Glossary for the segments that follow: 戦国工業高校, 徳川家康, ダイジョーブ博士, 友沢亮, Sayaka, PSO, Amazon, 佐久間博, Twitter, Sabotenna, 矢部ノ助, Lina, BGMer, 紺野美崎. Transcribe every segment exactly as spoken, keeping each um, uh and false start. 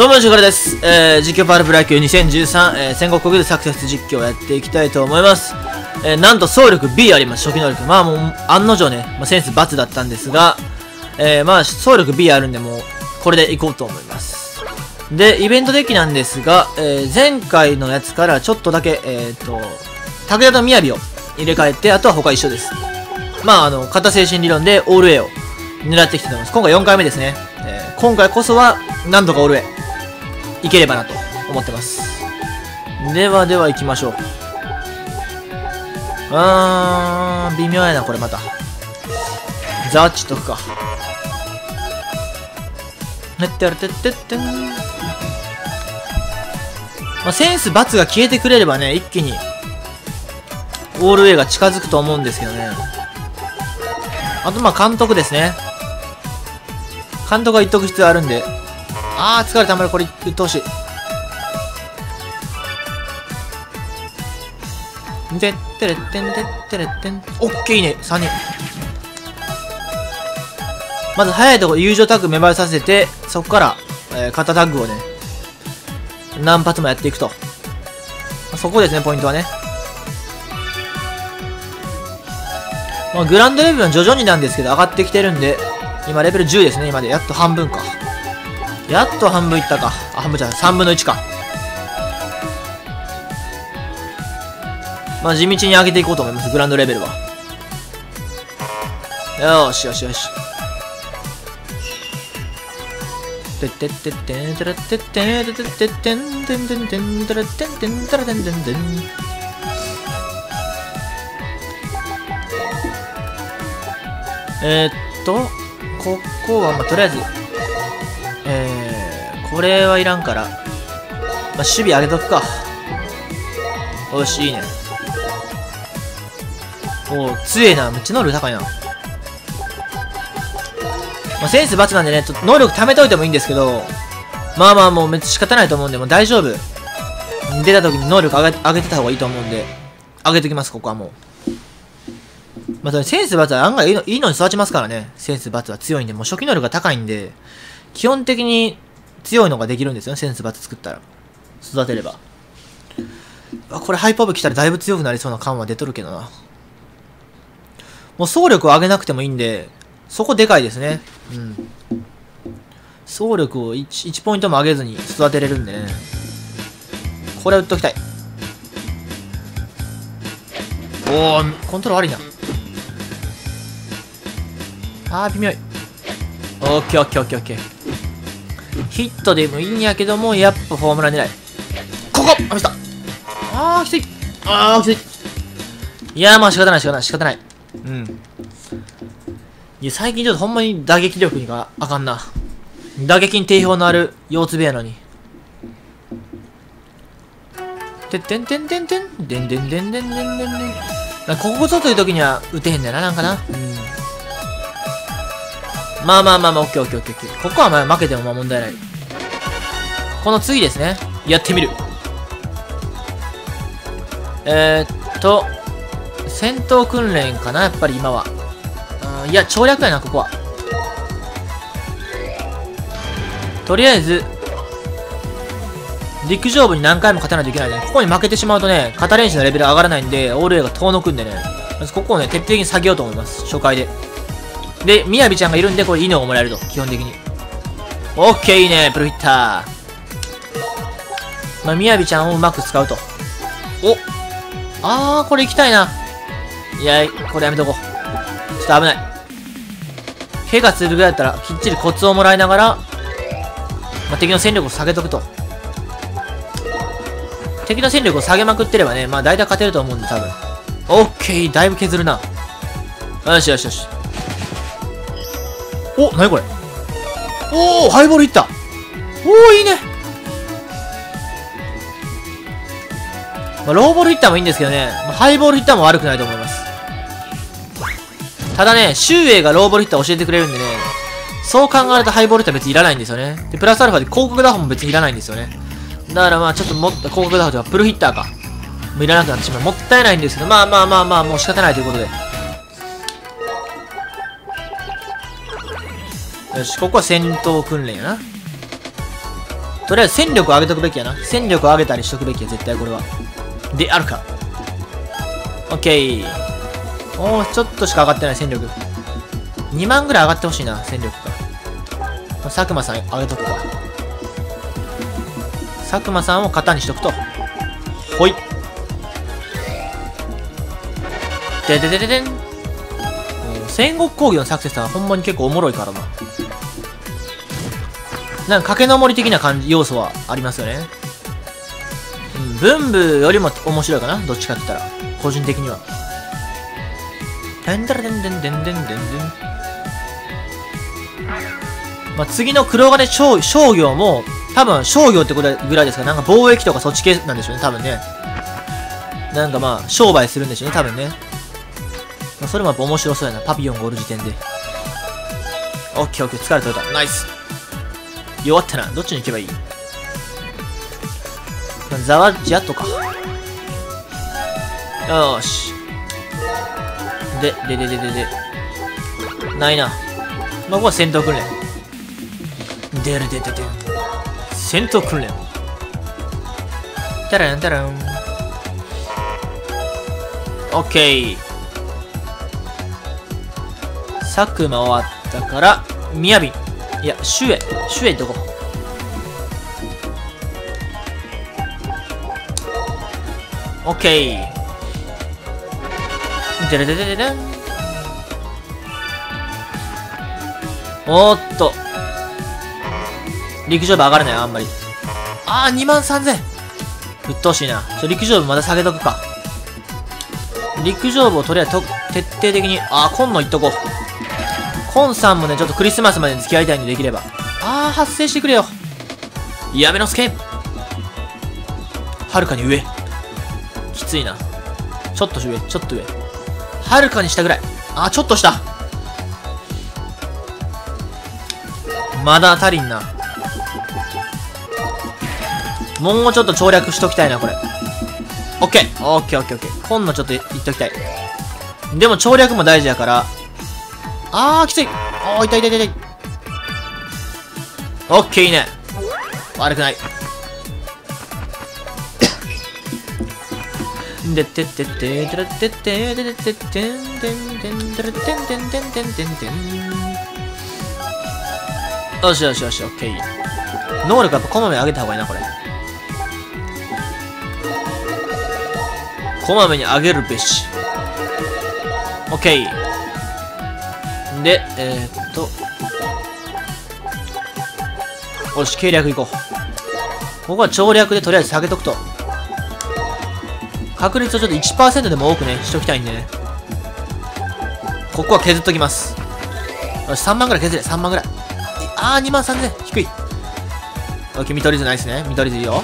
どうも、しゅうからです。えー、実況パラプロ野球にせんじゅうさん、えー、戦国国技サクセス実況をやっていきたいと思います。えー、なんと総力 B あります、初期能力。まあもう、案の定ね、まあ、センス×だったんですが、えー、まあ、総力 B あるんで、もう、これでいこうと思います。で、イベントデッキなんですが、えー、前回のやつからちょっとだけ、えっと、拓也と雅を入れ替えて、あとは他一緒です。まあ、あの、片精神理論でオール A を狙っていきたいと思います。今回よんかいめですね。えー、今回こそは、何度かオール A。いければなと思ってます。ではでは行きましょう。あー、微妙やなこれ。またザッチとくか。ねってやるてってってん、まあ、センス×が消えてくれればね、一気にオール A が近づくと思うんですけどね。あとまあ監督ですね。監督は言っとく必要あるんで。あー疲れた、あんまりこれ言ってほしい。でってれってんでってれってん。オッケー、いいね。さんにんまず早いとこ友情タッグ芽生えさせて、そこから、えー、肩タッグをね何発もやっていくと、そこですねポイントはね。まあ、グランドレベルは徐々になんですけど上がってきてるんで、今レベルじゅうですね。今でやっと半分か、やっと半分いったか。あ、半分じゃない、さんぶんのいちか。まあ、地道に上げていこうと思います、グランドレベルは。よーしよしよし。てってってってんてらってってんてってってんてんてんてんてらってんてんてらってんてんてん。えっと、ここは、まあ、とりあえず、えー、これはいらんから、まあ、守備上げとくか。よし、いいね。おー、強えな。めっちゃ能力高いな。まあ、センス×なんでね、ちょっと能力貯めといてもいいんですけど、まあまあもうめっちゃ仕方ないと思うんで、もう大丈夫。出た時に能力上げ、上げてた方がいいと思うんで、上げときます、ここはもう。まあ、センス×は案外いいの、いいのに育ちますからね。センス×は強いんで、もう初期能力が高いんで、基本的に、強いのができるんですよね。センス×作ったら。育てれば。あ、これハイパーブ来たらだいぶ強くなりそうな感は出とるけどな。もう総力を上げなくてもいいんで、そこでかいですね。うん。総力を 1, 1ポイントも上げずに育てれるんでね。これ打っときたい。おー、コントロール悪いな。あー、微妙い。オッケーオッケーオッケーオッケー。ヒットでもいいんやけども、やっぱホームラン狙い。ここあ、見せた。あー、きつい。あー、きつい。いやー、まあ仕方ない仕方ない仕方ない。うん。いや、最近ちょっとほんまに打撃力があかんな。打撃に定評のある腰痛部やのに。てってんてんてんてん。でんでんでんでんでんでんでん。ここぞという時には打てへんだよな、なんかな。うん。まあまあまあまあ、オッケーオッケーオッケー。ここはまあ負けてもまあ問題ない。この次ですね。やってみる。えー、っと、戦闘訓練かな、やっぱり今は。あー、いや、調略やな、ここは。とりあえず、陸上部に何回も勝たないといけないね。ここに負けてしまうとね、肩練習のレベル上がらないんで、オール A が遠のくんでね。まずここをね、徹底的に下げようと思います。初回で。で、みやびちゃんがいるんで、これ、いいのをもらえると、基本的に。オッケー、いいね、プロヒッター。まあ、みやびちゃんをうまく使うと。おあー、これ行きたいな。いや、これやめとこう。ちょっと危ない。怪我するぐらいだったら、きっちりコツをもらいながら、まあ、敵の戦力を下げとくと。敵の戦力を下げまくってればね、まあ、大体勝てると思うんで、多分。オッケー、だいぶ削るな。よしよしよし。お、なにこれ。おお、ハイボールいった。おお、いいね。まあ、ローボールいったもいいんですけどね、まあ、ハイボールいったも悪くないと思います。ただね、シュウエイがローボールヒッター教えてくれるんでね、そう考えるとハイボールヒッター別にいらないんですよね。で、プラスアルファで広角打法も別にいらないんですよね。だからまあちょっともっと広角打法とかプルヒッターか。もういらなくなってしまう。もったいないんですけど、まあまあまあまあ、もう仕方ないということで。よし、ここは戦闘訓練やな。とりあえず戦力を上げとくべきやな。戦力を上げたりしとくべきや、絶対これは。であるか。オッケー。おー、ちょっとしか上がってない、戦力。にまんぐらい上がってほしいな、戦力が。佐久間さん上げとくか。佐久間さんを型にしとくと。ほい。でででででん。戦国工業のサクセスさんはほんまに結構おもろいからな。なんか駆けのぼり的な感じ、要素はありますよね。うん、文武よりも面白いかな、どっちかって言ったら。個人的には。でんでんでんでんでんでんでん。まあ、次の黒金商商業も、多分商業ってことぐらいですから、なんか貿易とかそっち系なんでしょうね、多分ね。なんかまあ、商売するんでしょうね、多分ね。まあ、それもやっぱ面白そうやな、パピヨンがおる時点で。オッケーオッケー、疲れ取れた。ナイス。弱ったな。どっちに行けばいい？ザワジアットか。よーし。で、ででででで。ないな。まあ、ここは戦闘訓練。でるででで。戦闘訓練。タランタラン。オッケー。佐久間終わったから、みやび。いや、シュエ、シュエどこ？オッケー。でれでれでれ。おーっと。陸上部上がらない、あんまり。あー、にまんさんぜん。うっとうしいな。ちょ、陸上部まだ下げとくか。陸上部をとりあえずと徹底的に、あー、今野いっとこう。コンさんもね、ちょっとクリスマスまでに付き合いたいんで、できれば。あー、発生してくれよ。やめのすけ。はるかに上。きついな。ちょっと上、ちょっと上。はるかに下ぐらい。あー、ちょっと下。まだ足りんな。もうちょっと調略しときたいな、これ。オッケー。オッケーオッケーオッケー。今度ちょっといっときたい。でも調略も大事やから、あー、きつい。おー、痛い痛い痛い痛い。オッケー、いいね。悪くない。でってってってってってってってってってってんてんてんてんてんてんてんてんてん。よしよしよし、オッケー。能力やっぱこまめに上げた方がいいな、これ。こまめに上げるべし。オッケー。で、えー、っと。よし、計略行こう。ここは調略でとりあえず下げとくと。確率をちょっと いちパーセント でも多くね、しときたいんでね。ここは削っときます。よし、さんまんぐらい削れ、さんまんぐらい。あー、にまんさんぜん、低い。オッケー、見取り図ないですね。見取り図いいよ。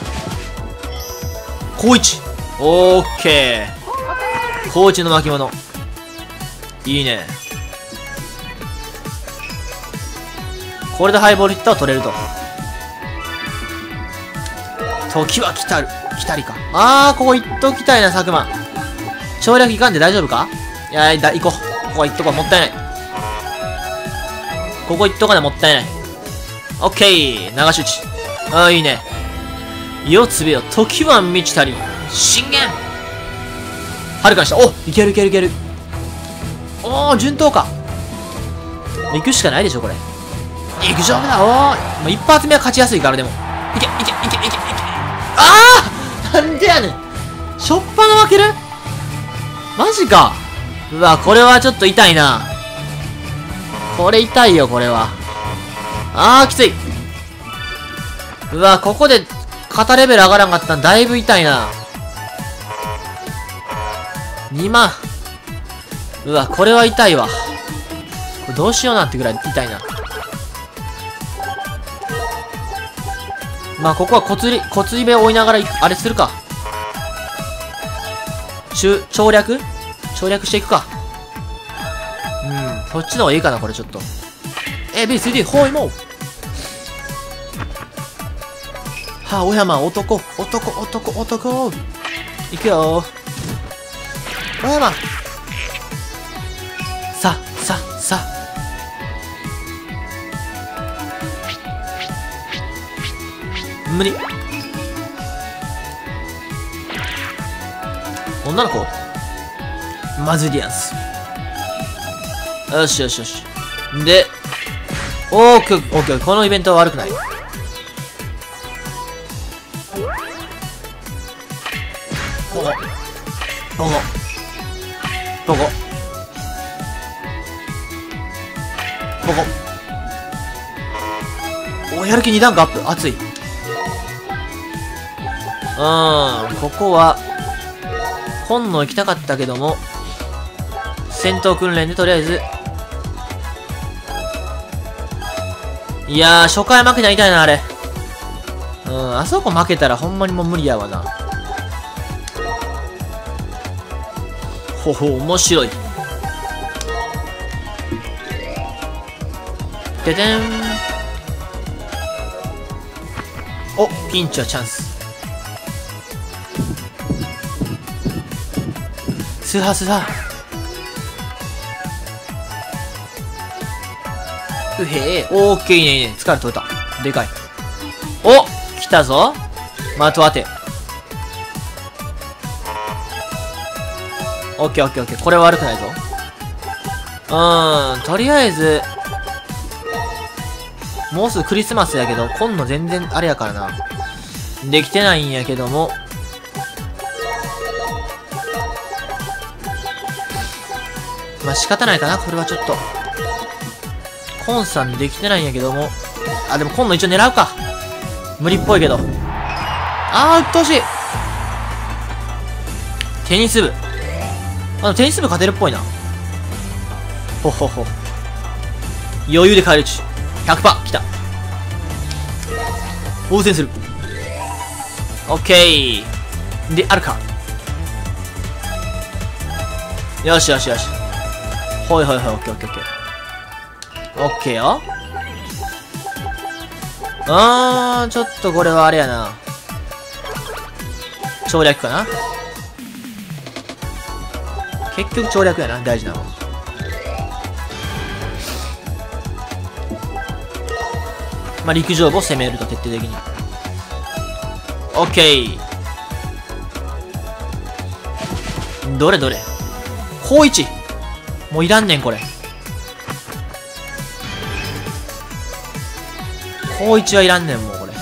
高一。オッケー。高一の巻物。いいね。これでハイボールヒットは取れると。時は来たる。来たりか。あー、ここ行っときたいな、佐久間。省略いかんで大丈夫か？いやー、だ、行こう。ここ行っとこう。もったいない。ここ行っとかな、もったいない。オッケー。流し打ち。あー、いいね。よつべよ。時は満ちたり。進言。はるかにした。お、いけるいけるいける。おー、順当か。行くしかないでしょ、これ。陸上部だ。おー、まあ、一発目は勝ちやすいからでも。いけいけいけいけいけ。あー、なんでやねん。しょっぱな負ける。マジか。うわ、これはちょっと痛いな。これ痛いよ、これは。あー、きつい。うわ、ここで肩レベル上がらんかったんだいぶ痛いな。にまん。うわ、これは痛いわ。これどうしようなんてぐらい痛いな。まあ、ここは小釣り、小釣り目を追いながら、あれするか。中、調略？調略していくか。うん、そっちの方がいいかな、これちょっと。A、B、C、D、包囲網！はあ、お山、男、男、男、男！いくよー。お山！さ、さ、さ。無理。女の子マズリアンス。よしよしよし。で、オーケー、オーケー。このイベントは悪くない。ボコ。ボコ。ボコ。ボコ。お、やる気に段階アップ。熱い。うーん、ここは、本能行きたかったけども、戦闘訓練でとりあえず。いやー、初回負けたら痛いな、あれ。うん、あそこ負けたらほんまにもう無理やわな。ほほ、面白い。ででん。お、ピンチはチャンス。スーハースーハー。うへえ、オーケー、いいね、いいね。疲れ取れた。でかい。お、来たぞ。的当て。オッケーオッケーオッケー。これは悪くないぞ。うーん、とりあえず、もうすぐクリスマスやけど、今度全然あれやからな。できてないんやけども。まあ仕方ないかな、これはちょっと。コンさんできてないんやけども。あ、でも今度一応狙うか。無理っぽいけど。あー、うっとうしい。テニス部。あの、テニス部勝てるっぽいな。ほほほ。余裕で返り討ち。ひゃくパーセント! 来た。応戦する。オッケー。で、あるか。よしよしよし。ほいほいほい、オッケーオッケーオッケー。オッケーよ。あー、ちょっとこれはあれやな。調略かな。結局調略やな、大事なの。まあ、陸上部を攻めると、徹底的に。オッケー。どれどれ。高一。もういらんねん、これ。高一はいらんねん、もうこれ。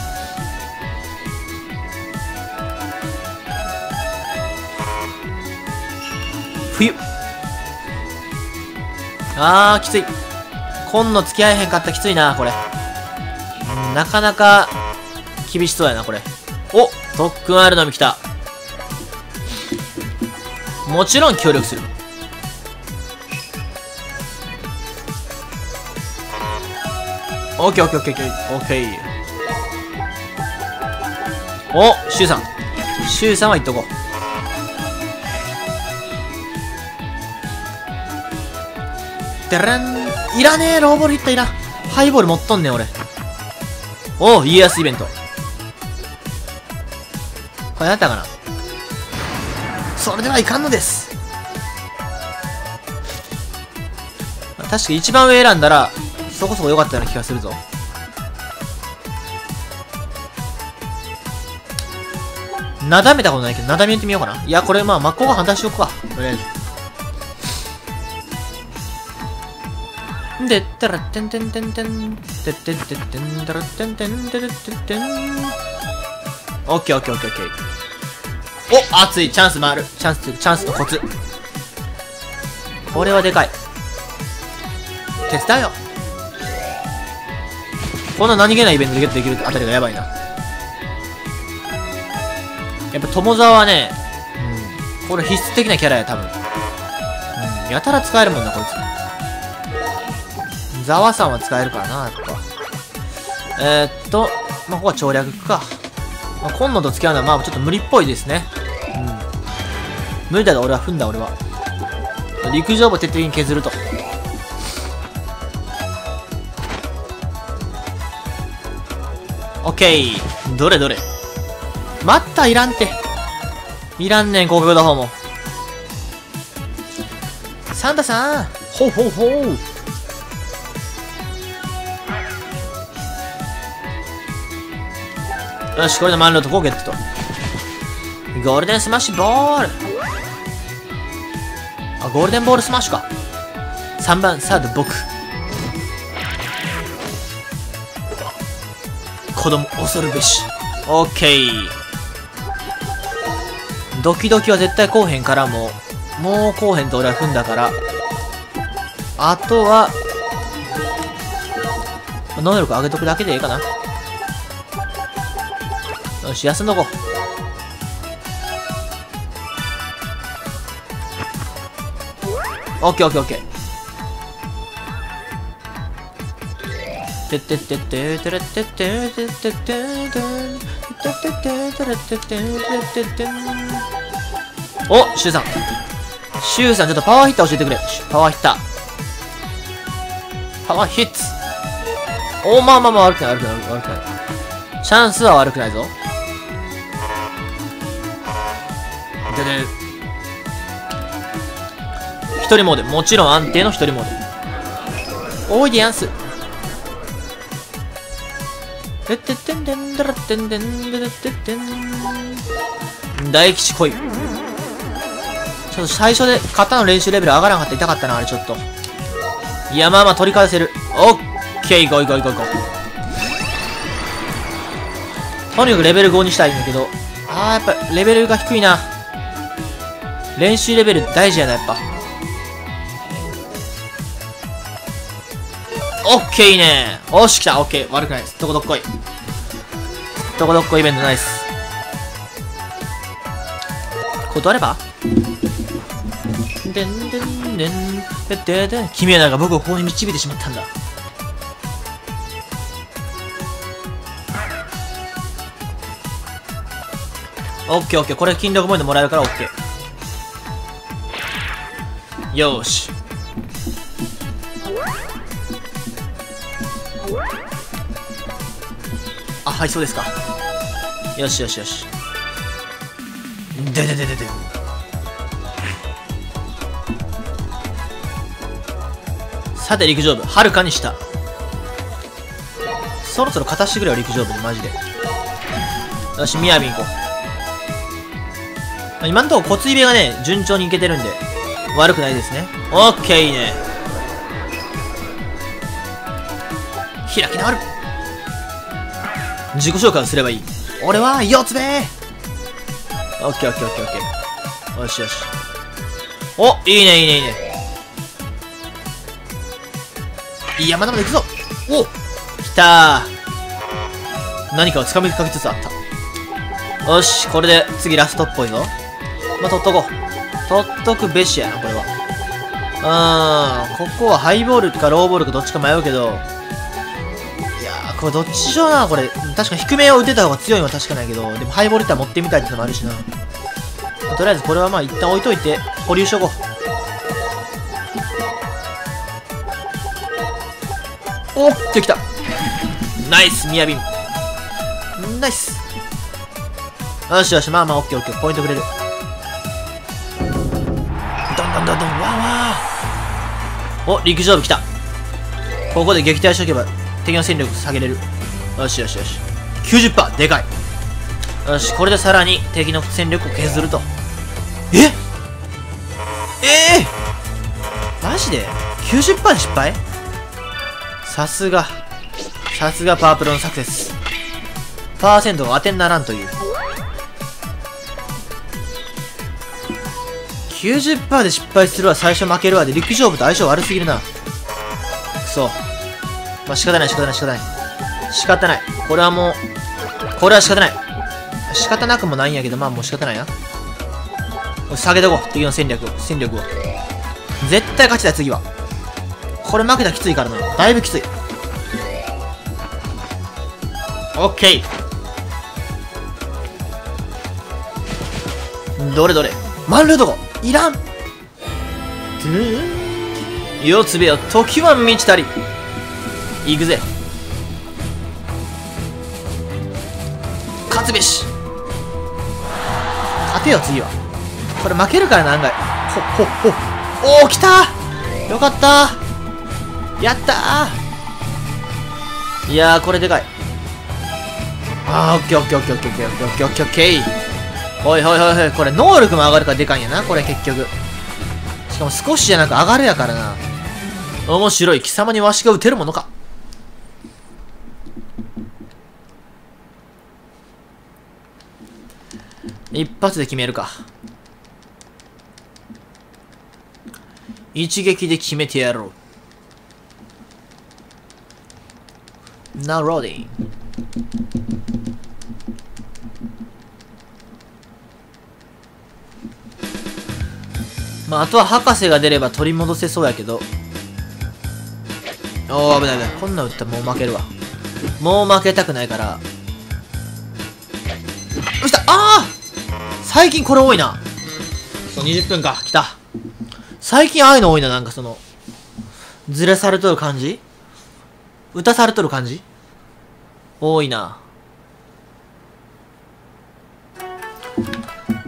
冬。あー、きつい。今度付き合えへんかった、きついな、これ。なかなか、厳しそうやな、これ。お、特訓あるのみ来た。もちろん協力する。オッケーオッケーオッケーオッケー。お、シュウさん。シュウさんは言っとこう。でらん。いらねえ、ローボールヒットいらん。ハイボール持っとんねん、俺。お、家康イベント。これなったかな。それではいかんのです。確か一番上選んだら、そこそこ良かったような気がするぞ。なだめたことないけど、なだめてみようかな。いや、これまあ、真っ向が反対しようか。とりあえず。でったら、てんてんてんてん。てってってってんたら、てんてんてんてんてん。オッケーオッケーオッケーオッケー。お、熱い。チャンス回る。チャンス、チャンスのコツ。これはでかい。手伝うよ。こんな何気ないイベントでゲットできるあたりがやばいな。やっぱ友沢はね、うん、これ必須的なキャラや、多分。うん、やたら使えるもんな、こいつ。ザワさんは使えるからな、やっぱ。えー、っと、まあ、ここは調略か。まあ、今野と付き合うのは、まあ、ちょっと無理っぽいですね。うん。無理だが、俺は踏んだ、俺は。陸上部を徹底的に削ると。オッケー。どれどれ。またいらんって。いらんねん、広角打法も。サンタさん。ほうほうほう。よし、これで周りのとこをゲットと。ゴールデンスマッシュボール。あ、ゴールデンボールスマッシュか。さんばんサード僕。子供恐るべし。オッケー。ドキドキは絶対こうへんから、もうもうこうへんと俺は踏んだから。あとは能力上げとくだけでいいかな。よし、休んどこう。オッケーオッケーオッケー。てってってっててれってってってってってってって。お、シュウさん。シュウさん、ちょっとパワーヒッター教えてくれ。パワーヒッター。パワーヒッツ。お、まあまあまあ悪くない悪くない悪くない。チャンスは悪くないぞ。でね、一人モード、もちろん安定の一人モード。おいでやんす。大吉来い。ちょっと最初で肩の練習レベル上がらんかった、痛かったなあれちょっと。いやまあまあ取り返せる。オッケー、ゴイゴイゴイゴイ。とにかくレベルごにしたいんだけど、あーやっぱレベルが低いな。練習レベル大事やな、やっぱ。オッケーねー。おーし、来た。オッケー。悪くないです。どこどっこい。どこどっこいイベントナイス。断ればでんでんでん。でででん。君はなんか僕をここに導いてしまったんだ。オッケーオッケー。これ筋力ポイントもらえるからオッケー。よーし、あ、はい、そうですか。よしよしよし。ででででで、さて陸上部はるかに下。そろそろ勝たしてくれよ陸上部にマジで。よし、みやびん行こう。今んとこコツイベがね順調にいけてるんで悪くないですね。オッケーね。開き直る。自己紹介をすればいい。俺は四つ目。オッケーオッケーオッケーオッケー。よしよし。お、いいねいいねいいね。いやまだまだ行くぞ。お、きたー。何かをつかみかけつつあった。よし、これで次ラストっぽいぞ。まあ、取っとこう。取っとくべしやな、これは。うーん、ここはハイボールかローボールかどっちか迷うけど、いやー、これどっちしような、これ。確か低めを打てた方が強いのは確かないけど、でもハイボールいったら持ってみたいってのもあるしな。まあ、とりあえずこれはまあ一旦置いといて、保留しとこう。おっ、できた。ナイス、みやびん。ナイス。よしよし、まあまあ、オッケーオッケー、ポイントくれる。どんどんわーわー。お、陸上部来た。ここで撃退しとけば敵の戦力下げれる。よしよしよし。 きゅうじゅっパーセント でかい。よし、これでさらに敵の戦力を削ると。えええー、マジで きゅうじゅっパーセント 失敗。さすがさすがパワープロのサクセス。パーセントが当てにならんという。きゅうじゅっパーセント で失敗するわ、最初負けるわで、陸上部と相性悪すぎるな。くそ。まあ、仕方ない、仕方ない、仕方ない。仕方ない。これはもう、これは仕方ない。仕方なくもないんやけど、まあもう仕方ないな。下げとこう、敵の戦略を、戦力を。絶対勝ちだ、次は。これ負けたらきついからな。だいぶきつい。オッケー。どれどれ。満塁とこいらん。四つ部よ、時は満ちたり。行くぜ、勝つべし。勝てよ次は。これ負けるからな案外。ほっほっほ。おお、来たー。よかったー。やったー。いやー、これでかい。あー、オッケーオッケーオッケーオッケーオッケーオッケーオッケーオッケーオッケー。おいおいおいおい、これ能力も上がるからでかいんやな、これ結局。しかも少しじゃなく上がるやからな。面白い、貴様にわしが打てるものか。一発で決めるか。一撃で決めてやろう。なろうで。まあ、あとは博士が出れば取り戻せそうやけど。おー、危ない危ない。こんなん打ったらもう負けるわ。もう負けたくないから。うした、あー最近これ多いな。そう、にじゅっぷんか。来た。最近ああいうの多いな、なんかその、ずれされとる感じ、打たされとる感じ多いな。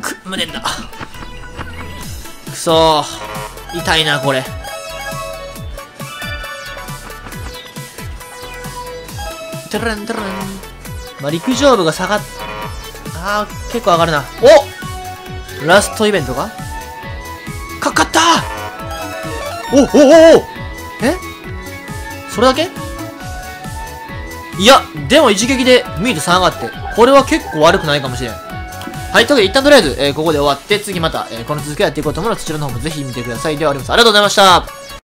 く、無念だ。くそー。痛いな、これ。てるんてるん。まあ、陸上部が下がっ、あー、結構上がるな。おラストイベントかかかった。おおおお、えそれだけ？いや、でも一撃でミートさん上がって、これは結構悪くないかもしれん。はい、というわけで一旦とりあえず、えー、ここで終わって、次また、えー、この続きをやっていこうと思うので、そちらの方もぜひ見てください。ではあります。ありがとうございました。